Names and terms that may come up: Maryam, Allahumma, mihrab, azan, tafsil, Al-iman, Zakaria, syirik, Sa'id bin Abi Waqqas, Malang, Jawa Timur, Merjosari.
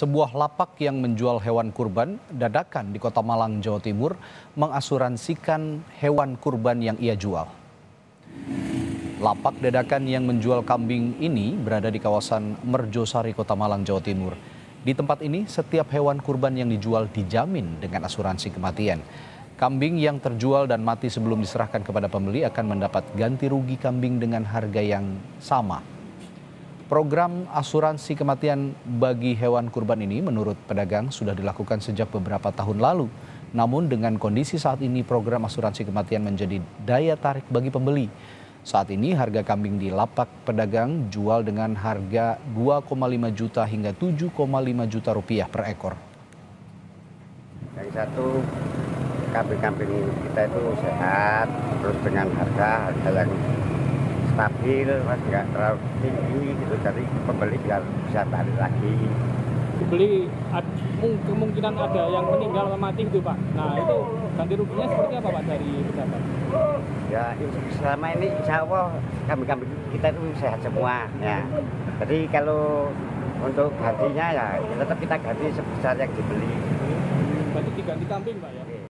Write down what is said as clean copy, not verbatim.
Sebuah lapak yang menjual hewan kurban dadakan di Kota Malang, Jawa Timur mengasuransikan hewan kurban yang ia jual. Lapak dadakan yang menjual kambing ini berada di kawasan Merjosari, Kota Malang, Jawa Timur. Di tempat ini, setiap hewan kurban yang dijual dijamin dengan asuransi kematian. Kambing yang terjual dan mati sebelum diserahkan kepada pembeli akan mendapat ganti rugi kambing dengan harga yang sama. Program asuransi kematian bagi hewan kurban ini menurut pedagang sudah dilakukan sejak beberapa tahun lalu. Namun dengan kondisi saat ini program asuransi kematian menjadi daya tarik bagi pembeli. Saat ini harga kambing di lapak pedagang jual dengan harga 2,5 juta hingga 7,5 juta rupiah per ekor. Yang satu kambing-kambing kita itu sehat, terus dengan harga yang stabil, mas, nggak terlalu tinggi gitu, jadi pembeli biar bisa tarik lagi. Pembeli kemungkinan ada yang meninggal atau mati gitu, Pak. Nah itu ganti ruginya seperti apa, Pak, dari pedagang? Ya selama ini insya Allah kambing-kambing kita itu sehat semua ya. Jadi kalau untuk gantinya ya tetap kita ganti sebesar yang dibeli. Berarti diganti kambing, Pak, ya?